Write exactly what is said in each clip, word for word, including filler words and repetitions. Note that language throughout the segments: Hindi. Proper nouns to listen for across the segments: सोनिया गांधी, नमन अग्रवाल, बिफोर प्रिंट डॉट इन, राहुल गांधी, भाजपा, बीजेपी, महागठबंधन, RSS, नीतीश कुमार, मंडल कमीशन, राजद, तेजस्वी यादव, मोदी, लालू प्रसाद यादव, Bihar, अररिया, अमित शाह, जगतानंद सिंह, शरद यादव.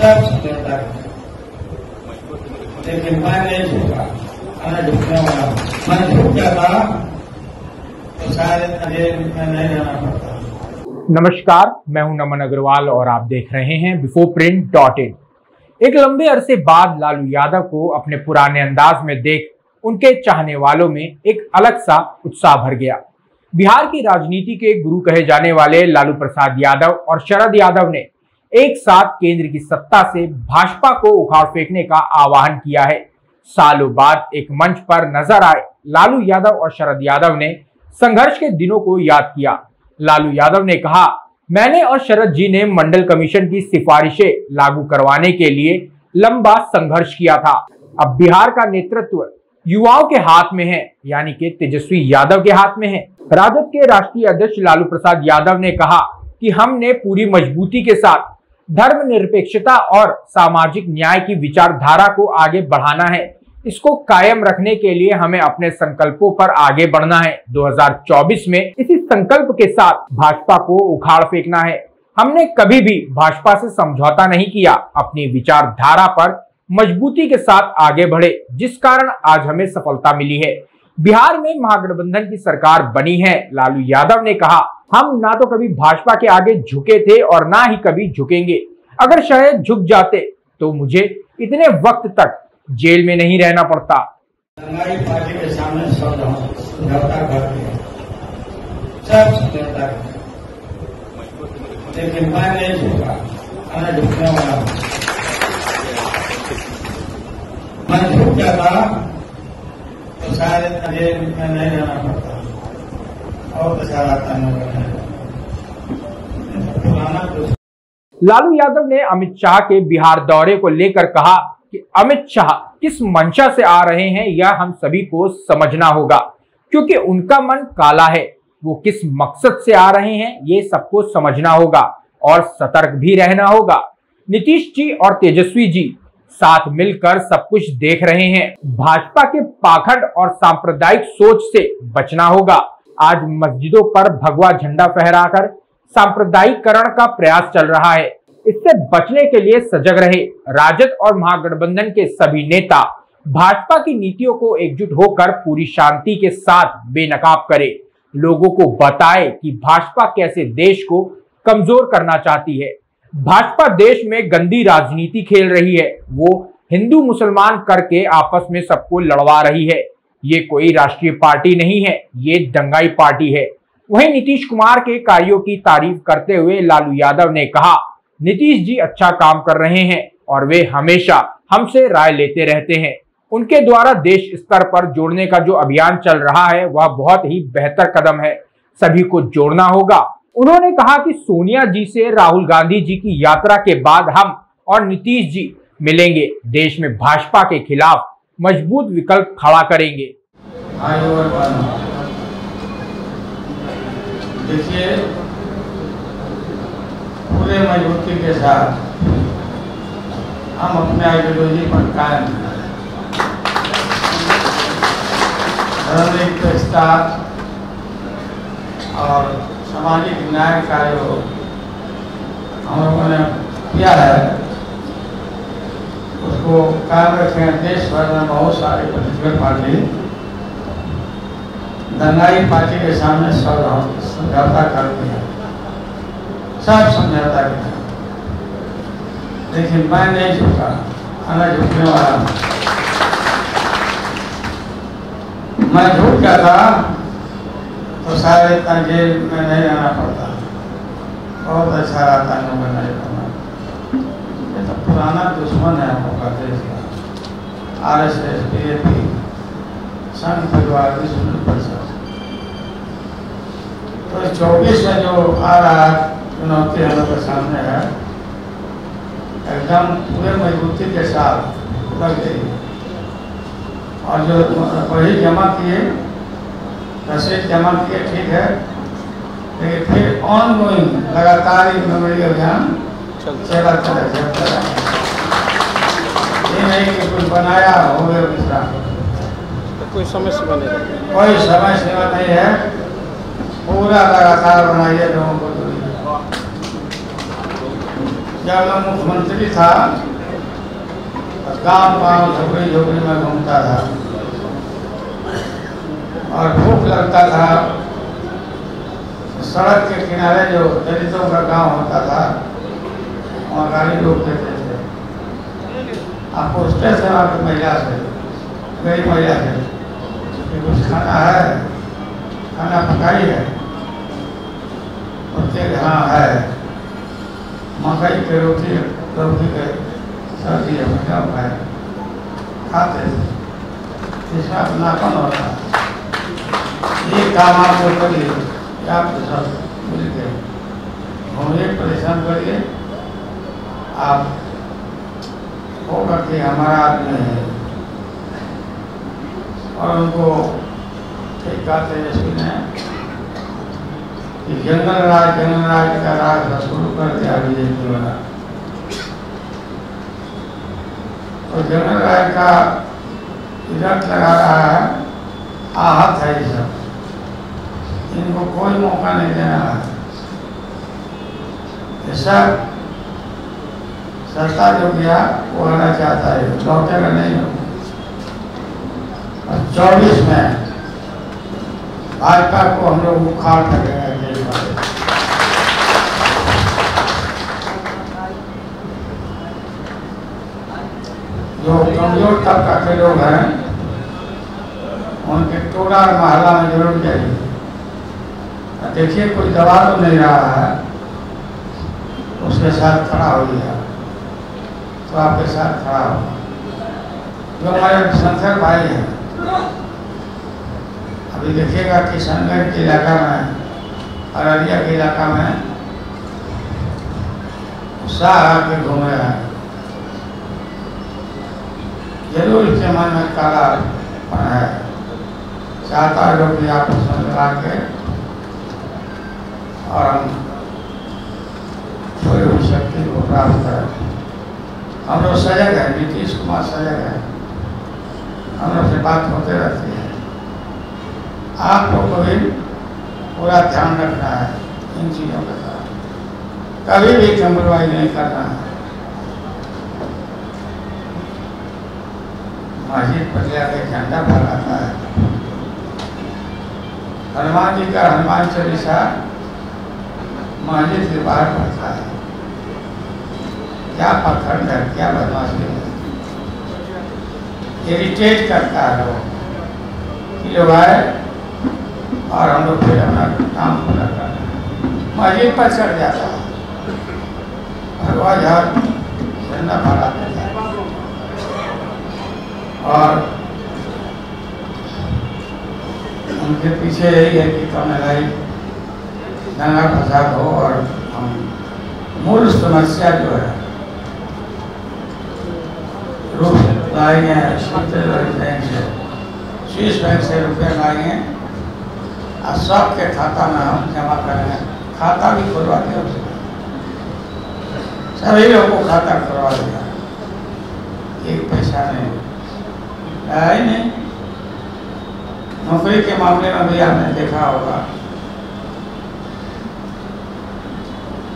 सब सफलता है, लेकिन मैं नहीं झूठा, मैं झूठने वाला हूं। मैं झूठा था तो शायद मुझे नहीं जाना पड़ता। नमस्कार, मैं हूं नमन अग्रवाल और आप देख रहे हैं बिफोर प्रिंट डॉट इन। एक लंबे अरसे बाद लालू यादव को अपने पुराने अंदाज में देख उनके चाहने वालों में एक अलग सा उत्साह भर गया। बिहार की राजनीति के गुरु कहे जाने वाले लालू प्रसाद यादव और शरद यादव ने एक साथ केंद्र की सत्ता से भाजपा को उखाड़ फेंकने का आह्वान किया है। सालों बाद एक मंच पर नजर आए लालू यादव और शरद यादव ने संघर्ष के दिनों को याद किया। लालू यादव ने कहा, मैंने और शरद जी ने मंडल कमीशन की सिफारिशें लागू करवाने के लिए लंबा संघर्ष किया था। अब बिहार का नेतृत्व युवाओं के हाथ में है, यानी कि तेजस्वी यादव के हाथ में है। राजद के राष्ट्रीय अध्यक्ष लालू प्रसाद यादव ने कहा कि हमने पूरी मजबूती के साथ धर्मनिरपेक्षता और सामाजिक न्याय की विचारधारा को आगे बढ़ाना है। इसको कायम रखने के लिए हमें अपने संकल्पों पर आगे बढ़ना है। दो हज़ार चौबीस में इसी संकल्प के साथ भाजपा को उखाड़ फेंकना है। हमने कभी भी भाजपा से समझौता नहीं किया, अपनी विचारधारा पर मजबूती के साथ आगे बढ़े, जिस कारण आज हमें सफलता मिली है। बिहार में महागठबंधन की सरकार बनी है। लालू यादव ने कहा, हम ना तो कभी भाजपा के आगे झुके थे और ना ही कभी झुकेंगे। अगर शायद झुक जाते तो मुझे इतने वक्त तक जेल में नहीं रहना पड़ता। हमारी पार्टी के सामने सब समझौता, लेकिन मैं नहीं झुका, मैं झुकने वाला हूं। मैं झुक जाता तो शायद जेल में नहीं रहना पड़ता और प्रचार आता नहीं। लालू यादव ने अमित शाह के बिहार दौरे को लेकर कहा कि अमित शाह किस मंशा से आ रहे हैं यह हम सभी को समझना होगा, क्योंकि उनका मन काला है। वो किस मकसद से आ रहे हैं ये सबको समझना होगा और सतर्क भी रहना होगा। नीतीश जी और तेजस्वी जी साथ मिलकर सब कुछ देख रहे हैं। भाजपा के पाखंड और सांप्रदायिक सोच से बचना होगा। आज मस्जिदों पर भगवा झंडा फहराकर सांप्रदायिकरण का प्रयास चल रहा है, इससे बचने के लिए सजग रहे। राजद और महागठबंधन के सभी नेता भाजपा की नीतियों को एकजुट होकर पूरी शांति के साथ बेनकाब करें, लोगों को बताए कि भाजपा कैसे देश को कमजोर करना चाहती है। भाजपा देश में गंदी राजनीति खेल रही है। वो हिंदू मुसलमान करके आपस में सबको लड़वा रही है। ये कोई राष्ट्रीय पार्टी नहीं है, ये दंगाई पार्टी है। वहीं नीतीश कुमार के कार्यों की तारीफ करते हुए लालू यादव ने कहा, नीतीश जी अच्छा काम कर रहे हैं और वे हमेशा हमसे राय लेते रहते हैं। उनके द्वारा देश स्तर पर जोड़ने का जो अभियान चल रहा है वह बहुत ही बेहतर कदम है, सभी को जोड़ना होगा। उन्होंने कहा कि सोनिया जी से राहुल गांधी जी की यात्रा के बाद हम और नीतीश जी मिलेंगे, देश में भाजपा के खिलाफ मजबूत विकल्प खड़ा करेंगे। देखिए, पूरे मजबूती के साथ हम अपने आइडियोलॉजी पर कायम धर्मनिरपेक्षता और सामाजिक न्याय कार्यों हम लोगों ने किया है, उसको कायम रखें। देश भर में बहुत सारी पॉलिटिकल पार्टी दंगाई पार्टी के सामने सब समझौता करती है, सब समझौता करता है, लेकिन मैं नहीं झुका, मैं झुकने वाला हूं। मैं झुक जाता तो शायद इतना जेल में नहीं रहना पड़ता, बहुत अच्छा रहता है। मैं नहीं करना, ये तो पुराना दुश्मन है आपका देश का। R S S B A P Sangh Parivar की सुनिश्चित परिषद, तो चौबीस में जो आ रहा है चुनौती हम लोग के सामने है, एकदम पूरे मजबूती के साथ लग गई। और जो वही जमा किए, रसीद जमा किए, ठीक है, लेकिन फिर ऑन गोइंग लगातार ही मेमोरी अभियान चला चला चलता रहा। ये नहीं कि कुछ बनाया हो गया दूसरा, कोई समय सीमा नहीं, कोई समय सीमा नहीं है, पूरा लगातार बनाइए लोगों को। जब मैं मुख्यमंत्री था गाँव गाँव झोपड़ी झोपड़ी में घूमता था और भूख लगता था। सड़क के किनारे जो दलितों का गांव होता था वहाँ गाड़ी रोक देते थे। आप पूछते थे वहाँ की महिला से, मेरी महिला से कि कुछ खाना है, खाना पकाई है, उसके हाँ है मकई के रोटी रोटी के सब्जी है खाते थे। इसका नापन होता ये काम आप लोग करिए, आपके साथ मिल गए घूमिए, परेशान करिए। आप हो करके हमारा आदमी है और उनको ठीक कहते हैं जंगल राज जंगल राज का राज शुरू कर दिया बीजेपी वाला। तो जंगल राज का इजट लगा रहा है, आहत है ये सब, इनको कोई मौका नहीं देना है। ये सब सत्ता जो गया वो आना चाहता है, लौटेगा नहीं। और चौबीस में भाजपा को हम लोग उखाड़ सके जो कमजोर तबका के लोग हैं उनके टोला और मोहल्ला में जरूर जाइए। देखिए कोई दबा तो नहीं रहा है, उसके साथ खड़ा हो गया तो आपके साथ खड़ा होगा। जो हमारे शंकर भाई हैं, अभी देखिएगा किशनगंज के इलाका में, अररिया के इलाका में उत्साह आके घूम रहे हैं। जरूर इसके मन में काला है, चाहता है लोग आपको समझा के और हम कोई भी शक्ति को प्राप्त करें। हम लोग सजग हैं, नीतीश कुमार सजग है, हम लोग से बात होते रहती है। आप लोग को भी पूरा ध्यान रखना है इन चीज़ों के साथ, कभी भी कम्प्रोमाइज़ नहीं करना है। मस्जिद पर जाके झंडा फहराता है, हनुमान जी का हनुमान चालीसा मस्जिद से बाहर पड़ता है। क्या पखंड है, क्या बदमाशी है, इरिटेट करता है लोग कि लोग आए और हम लोग फिर अपना काम पूरा करना है। मस्जिद पर चढ़ जाता है, भगवा झार झंडा फहराता है और उनके पीछे यही है कि कम लगाई दंगा फसाद हो। और हम मूल समस्या जो है रूप लाएंगे शीर्ष बैंक से रुपये लाएंगे और सबके खाता में हम जमा करेंगे। खाता भी खुलवाते हैं, सभी लोगों को खाता खुलवा दिया, एक पैसा नहीं है नहीं। नौकरी के मामले में भी आपने देखा होगा,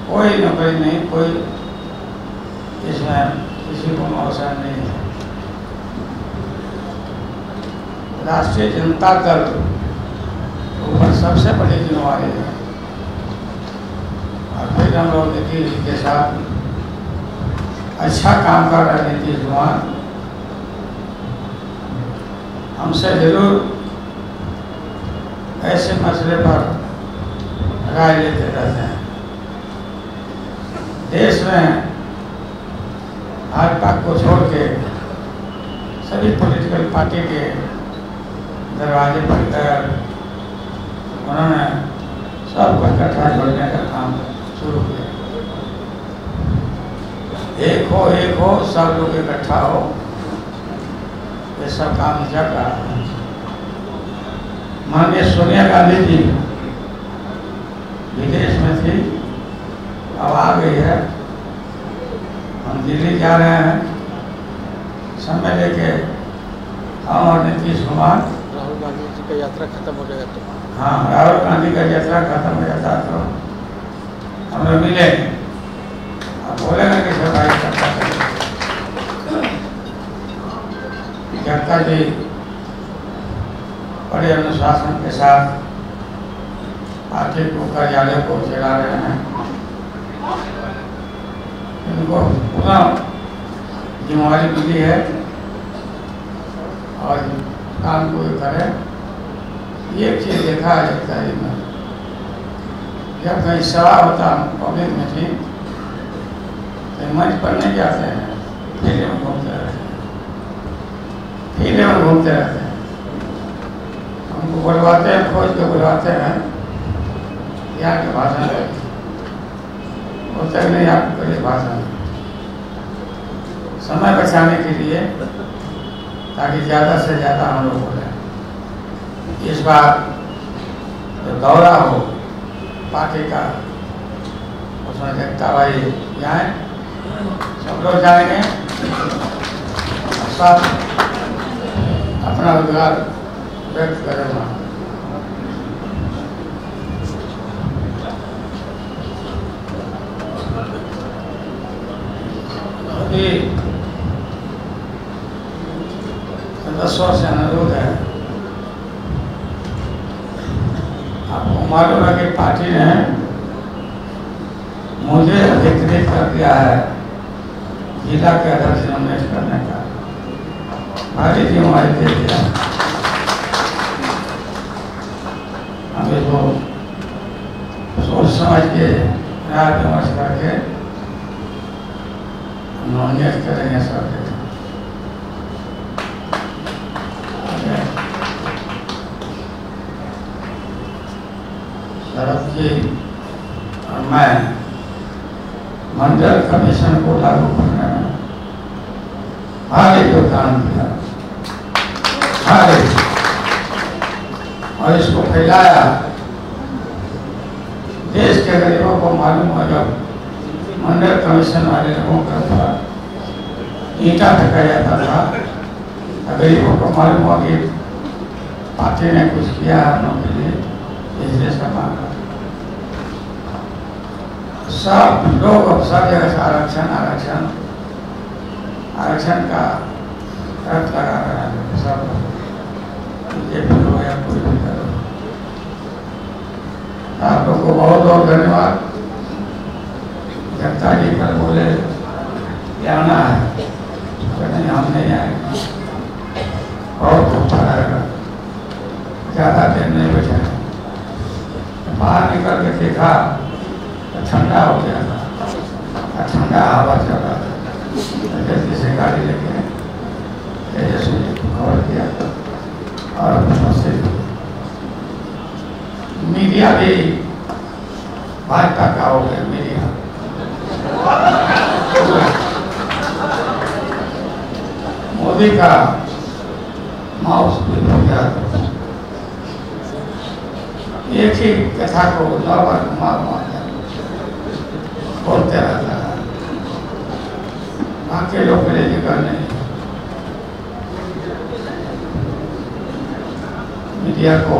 कोई नौकरी नहीं, कोई इसमें किसी को अवसर नहीं है। राष्ट्रीय जनता दल ऊपर सबसे बड़ी जिम्मेवारी है। और फिर हम लोग नीतीश जी के साथ अच्छा काम कर रहे हैं। नीतीश कुमार हमसे जरूर ऐसे मसले पर राय लेते रहते हैं। देश में भाजपा को छोड़ के सभी पॉलिटिकल पार्टी के दरवाजे पर कर उन्होंने सबको इकट्ठा जोड़ने का काम शुरू किया। एक हो एक हो सब लोग इकट्ठा हो, ये सब काम जग रहा है। माननीय सोनिया गांधी जी विदेश में थी, अब आ गई है। हम दिल्ली जा रहे हैं समय लेके, हम और नीतीश कुमार। राहुल गांधी जी का यात्रा खत्म हो जाएगा तो हाँ राहुल गांधी का यात्रा खत्म हो जाता तो हम लोग मिलेंगे। अब जनता जी बड़े अनुशासन के साथ आरके को कार्यालय को चला रहे हैं। इनको पूरा जिम्मेवारी मिली है और काम को करें। ये चीज देखा है जनता में, जब कहीं सभा होता पब्लिक मीटिंग मंच पर नहीं जाते हैं, ठेले में घूमते रहते हैं, ठेले में घूमते रहते हैं। हमको बुलवाते हैं, खोज के बुलवाते हैं, यहाँ के भाषण बोलते नहीं, आपको करिए भाषण। समय बचाने के लिए ताकि ज़्यादा से ज़्यादा हम लोग बोलें। इस बार जो दौरा हो पार्टी का, उसमें जनता भाई जाए, सब लोग जाएंगे, सब अपना रोजगार व्यक्त करेंगे। क्योंकि सदस्यों से अनुरोध है, आपको मालूम है कि पार्टी ने मुझे अधिकृत कर दिया है जिला के अध्यक्ष नॉमिनेट करने का भारी जिम्मेवारी दे दिया। हम इसको सोच समझ के न्याय विमर्श करके नॉमिनेट करेंगे सर। शरद जी और मैं मंडल कमीशन को लागू करने में भारी योगदान दिया, भारी, और इसको फैलाया। देश के गरीबों को मालूम है, जब मंडल कमीशन वाले लोगों का था ईटा फेंका जाता था, गरीबों को मालूम हुआ कि पार्टी ने कुछ किया हम लोग के लिए, इसलिए सम्मान करता। सब लोग अब सब जगह आरक्षण आरक्षण आरक्षण का रट लगा रहे हैं, सब बीजेपी हो या कोई भी करो। आप लोग को बहुत बहुत धन्यवाद। जनता जी पर बोले आना है, नहीं हम नहीं आएंगे, बहुत धक्का रहेगा, ज़्यादा देर नहीं बैठे। बाहर निकल के देखा ठंडा हो गया था, ठंडा हवा चल रहा था, जल्दी से गाड़ी लेके तेजस्वी को कॉल किया और उपस्थित। मीडिया भी भाजपा का हो गया, मीडिया मोदी का माउस भी हो गया। एक ही कथा को नौ बार घुमा घुमा बोलते रहता है, बाकी लोग मेरे जगह नहीं। मीडिया को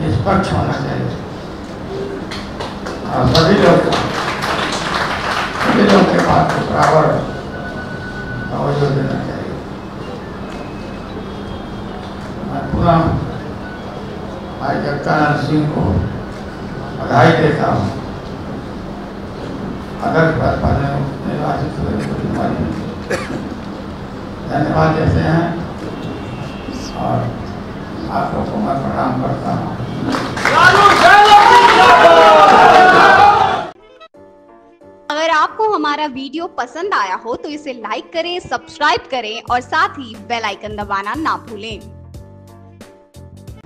निष्पक्ष होना चाहिए और सभी लोग सभी लोग के पास बराबर तवज्जो देना चाहिए। मैं पूरा भाई जगतानंद सिंह को बधाई देता हूँ। अगर भाजपा ने निर्वाचित हुए तो जिम्मेवारी धन्यवाद देते हैं और आप लोगों को मैं प्रणाम करता हूँ। अगर आपको हमारा वीडियो पसंद आया हो तो इसे लाइक करें, सब्सक्राइब करें और साथ ही बेल आइकन दबाना ना भूलें।